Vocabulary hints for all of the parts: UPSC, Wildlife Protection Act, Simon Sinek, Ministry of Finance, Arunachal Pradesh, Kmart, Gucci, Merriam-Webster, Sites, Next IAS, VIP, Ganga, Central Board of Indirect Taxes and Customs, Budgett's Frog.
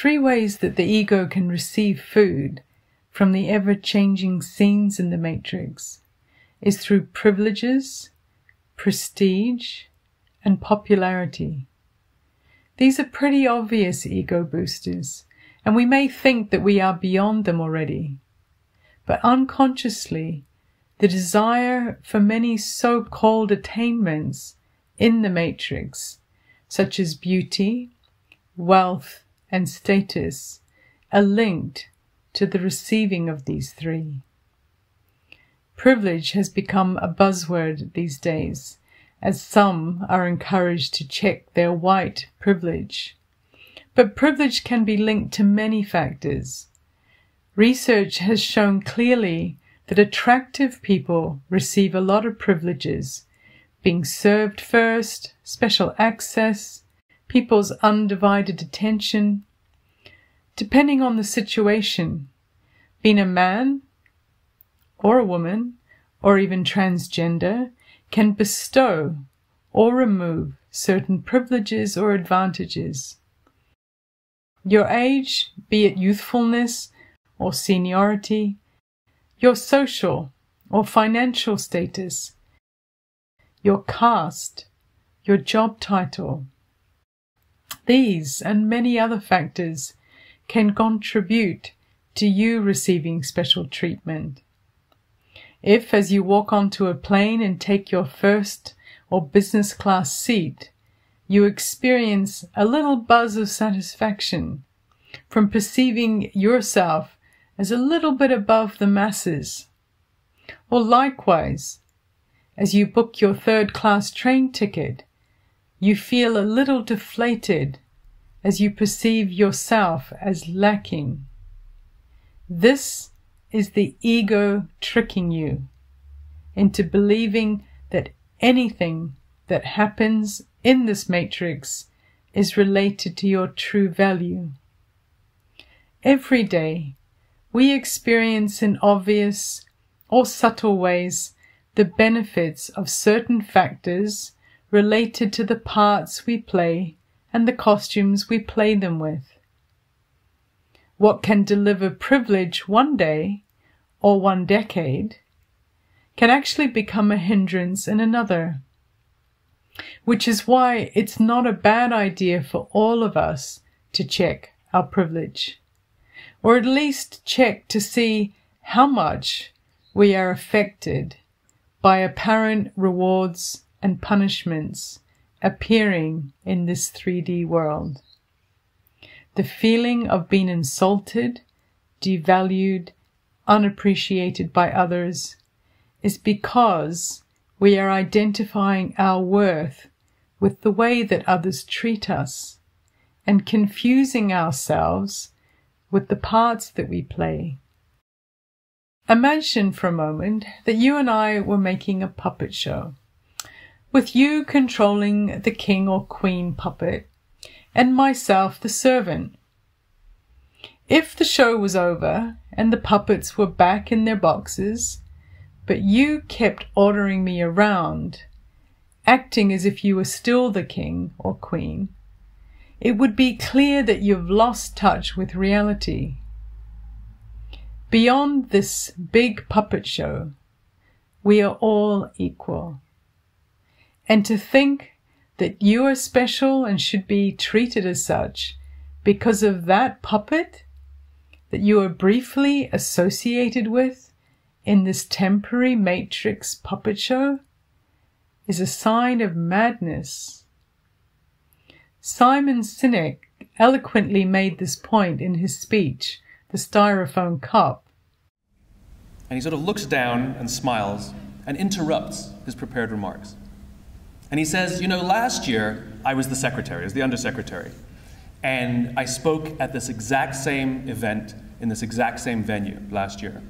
Three ways that the ego can receive food from the ever-changing scenes in the matrix is through privileges, prestige, and popularity. These are pretty obvious ego boosters, and we may think that we are beyond them already. But unconsciously, the desire for many so-called attainments in the matrix, such as beauty, wealth, and status, are linked to the receiving of these three. Privilege has become a buzzword these days, as some are encouraged to check their white privilege. But privilege can be linked to many factors. Research has shown clearly that attractive people receive a lot of privileges, being served first, special access, people's undivided attention. Depending on the situation, being a man or a woman, or even transgender, can bestow or remove certain privileges or advantages. Your age, be it youthfulness or seniority, your social or financial status, your caste, your job title. These and many other factors can contribute to you receiving special treatment. If, as you walk onto a plane and take your first or business class seat, you experience a little buzz of satisfaction from perceiving yourself as a little bit above the masses. Or likewise, as you book your third class train ticket, you feel a little deflated as you perceive yourself as lacking. This is the ego tricking you into believing that anything that happens in this matrix is related to your true value. Every day, we experience in obvious or subtle ways the benefits of certain factors related to the parts we play and the costumes we play them with. What can deliver privilege one day or one decade can actually become a hindrance in another, which is why it's not a bad idea for all of us to check our privilege, or at least check to see how much we are affected by apparent rewards and punishments appearing in this 3D world. The feeling of being insulted, devalued, unappreciated by others is because we are identifying our worth with the way that others treat us and confusing ourselves with the parts that we play. Imagine for a moment that you and I were making a puppet show, with you controlling the king or queen puppet, and myself the servant. If the show was over and the puppets were back in their boxes, but you kept ordering me around, acting as if you were still the king or queen, it would be clear that you've lost touch with reality. Beyond this big puppet show, we are all equal. And to think that you are special and should be treated as such because of that puppet that you are briefly associated with in this temporary matrix puppet show is a sign of madness. Simon Sinek eloquently made this point in his speech, The Styrofoam Cup. And he sort of looks down and smiles and interrupts his prepared remarks. And he says, you know, last year I was the secretary, I was the undersecretary. And I spoke at this exact same event in this exact same venue last year.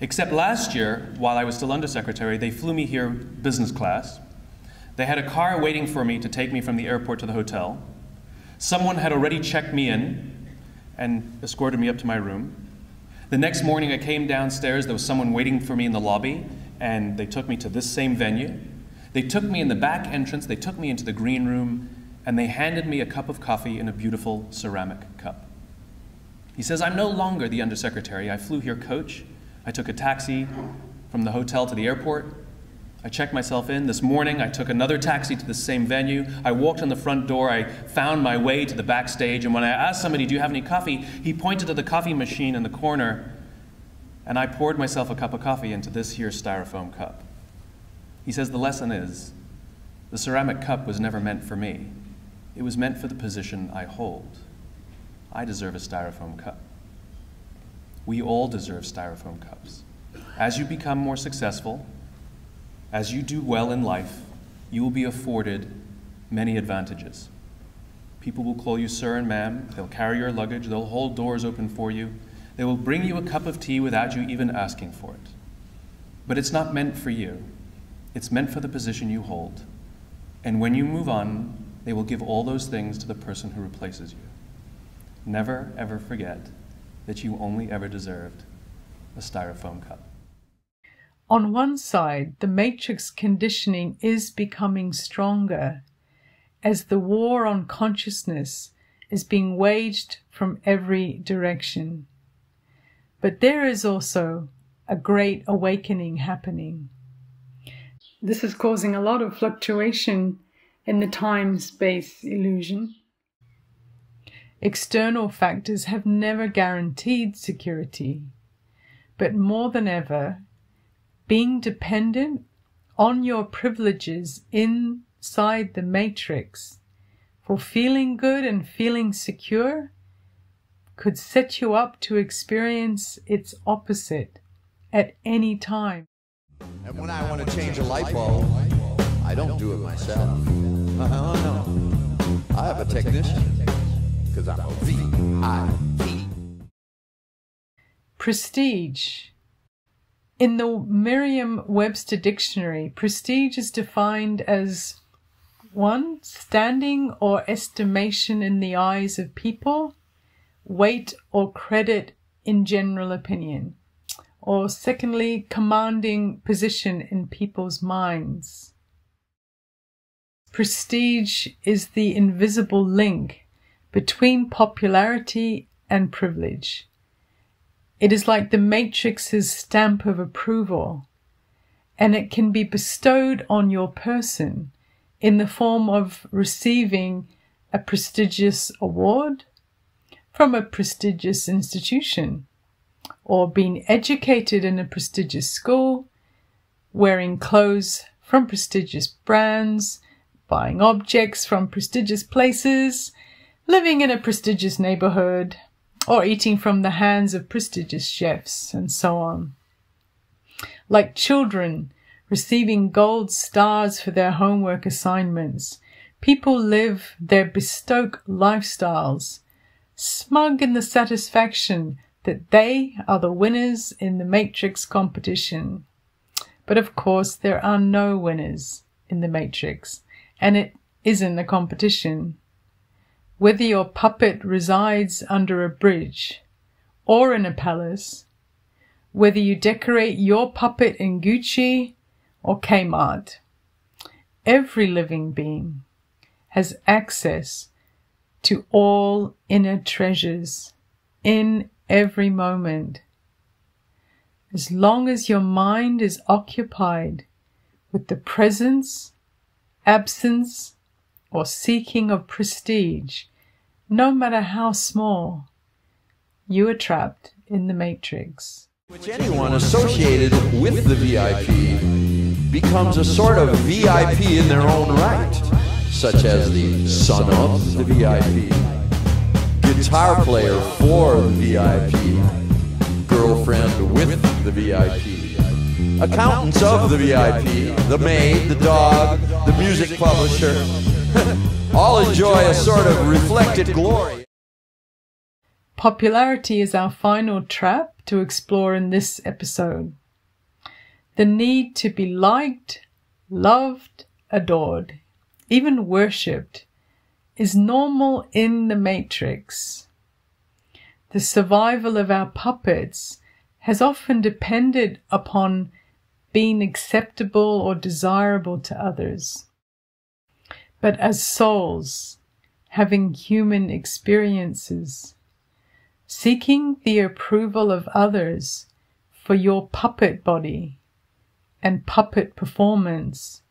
Except last year, while I was still undersecretary, they flew me here business class. They had a car waiting for me to take me from the airport to the hotel. Someone had already checked me in and escorted me up to my room. The next morning I came downstairs, there was someone waiting for me in the lobby, and they took me to this same venue. They took me in the back entrance, they took me into the green room, and they handed me a cup of coffee in a beautiful ceramic cup. He says, I'm no longer the undersecretary. I flew here coach. I took a taxi from the hotel to the airport. I checked myself in. This morning, I took another taxi to the same venue. I walked in the front door. I found my way to the backstage. And when I asked somebody, do you have any coffee? He pointed to the coffee machine in the corner. And I poured myself a cup of coffee into this here styrofoam cup. He says, the lesson is, the ceramic cup was never meant for me. It was meant for the position I hold. I deserve a styrofoam cup. We all deserve styrofoam cups. As you become more successful, as you do well in life, you will be afforded many advantages. People will call you sir and ma'am. They'll carry your luggage. They'll hold doors open for you. They will bring you a cup of tea without you even asking for it. But it's not meant for you. It's meant for the position you hold. And when you move on, they will give all those things to the person who replaces you. Never, ever forget that you only ever deserved a styrofoam cup. On one side, the matrix conditioning is becoming stronger as the war on consciousness is being waged from every direction. But there is also a great awakening happening. This is causing a lot of fluctuation in the time-space illusion. External factors have never guaranteed security, but more than ever, being dependent on your privileges inside the matrix for feeling good and feeling secure could set you up to experience its opposite at any time. And when I want to change a light bulb, I don't do it myself. No. I have a technician. I'm a VIP. Prestige. In the Merriam-Webster dictionary, prestige is defined as 1. Standing or estimation in the eyes of people, weight or credit in general opinion, or secondly, commanding position in people's minds. Prestige is the invisible link between popularity and privilege. It is like the matrix's stamp of approval, and it can be bestowed on your person in the form of receiving a prestigious award from a prestigious institution, or being educated in a prestigious school, wearing clothes from prestigious brands, buying objects from prestigious places, living in a prestigious neighborhood, or eating from the hands of prestigious chefs, and so on. Like children receiving gold stars for their homework assignments, people live their bespoke lifestyles, smug in the satisfaction that they are the winners in the matrix competition. But of course, there are no winners in the matrix, and it isn't a competition. Whether your puppet resides under a bridge or in a palace, whether you decorate your puppet in Gucci or Kmart, every living being has access to all inner treasures in every moment. As long as your mind is occupied with the presence, absence, or seeking of prestige, no matter how small, you are trapped in the matrix. Which anyone associated with the VIP becomes a sort of VIP in their own right, such as the son of the VIP, guitar player for the VIP, girlfriend with the VIP, accountants of the VIP, the maid, the dog, the music publisher. All enjoy a sort of reflected glory. Popularity is our final trap to explore in this episode. The need to be liked, loved, adored, even worshipped, is normal in the matrix. The survival of our puppets has often depended upon being acceptable or desirable to others. But as souls, having human experiences, seeking the approval of others for your puppet body and puppet performance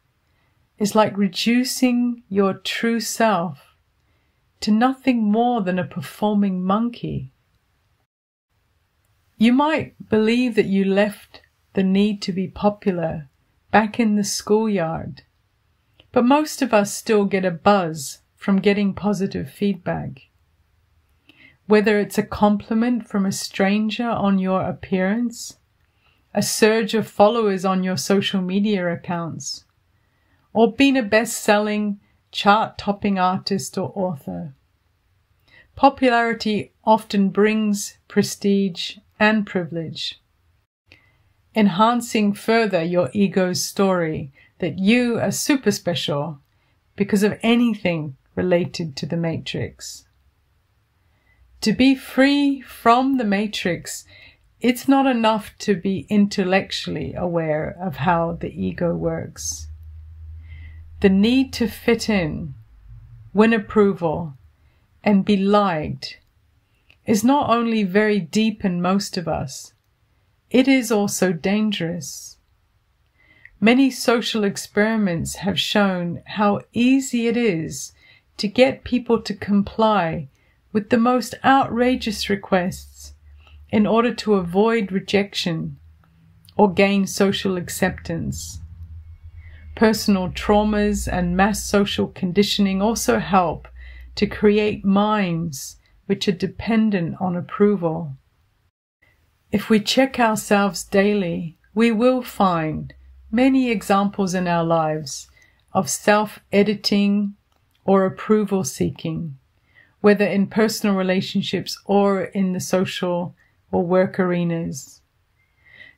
is like reducing your true self to nothing more than a performing monkey. You might believe that you left the need to be popular back in the schoolyard, but most of us still get a buzz from getting positive feedback. Whether it's a compliment from a stranger on your appearance, a surge of followers on your social media accounts, or being a best-selling, chart-topping artist or author. Popularity often brings prestige and privilege, enhancing further your ego's story that you are super special because of anything related to the matrix. To be free from the matrix, it's not enough to be intellectually aware of how the ego works. The need to fit in, win approval, and be liked is not only very deep in most of us, it is also dangerous. Many social experiments have shown how easy it is to get people to comply with the most outrageous requests in order to avoid rejection or gain social acceptance. Personal traumas and mass social conditioning also help to create minds which are dependent on approval. If we check ourselves daily, we will find many examples in our lives of self-editing or approval seeking, whether in personal relationships or in the social or work arenas.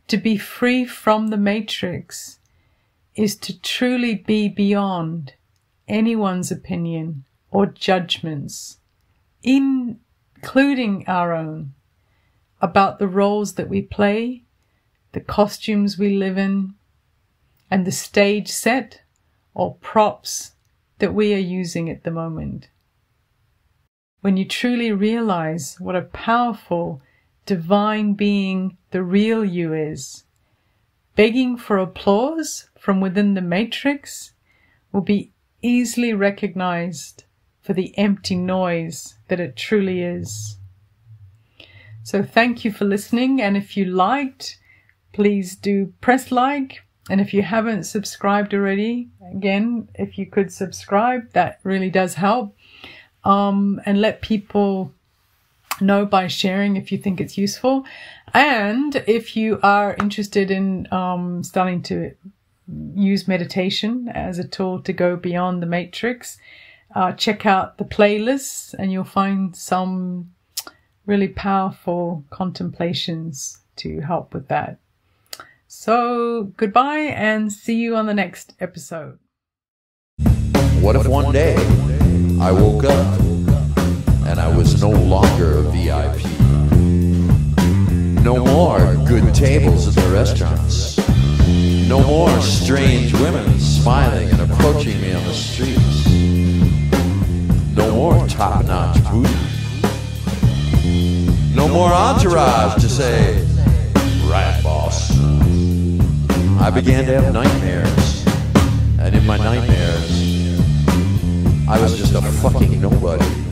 To be free from the matrix is to truly be beyond anyone's opinion or judgments, including our own, about the roles that we play, the costumes we live in, and the stage set or props that we are using at the moment. When you truly realize what a powerful, divine being the real you is, begging for applause from within the matrix will be easily recognized for the empty noise that it truly is. So thank you for listening, and if you liked, please do press like, and if you haven't subscribed already, again, if you could subscribe, that really does help. And let people know by sharing if you think it's useful. And if you are interested in starting to use meditation as a tool to go beyond the matrix, check out the playlists and you'll find some really powerful contemplations to help with that. So goodbye and see you on the next episode. What if one day I woke up and I was no longer a VIP? No more good tables at the restaurants. No more strange women smiling and approaching me on the streets. No more top-notch food. No more entourage to say, "Right, boss." I began to have nightmares. And in my nightmares, I was just a fucking nobody.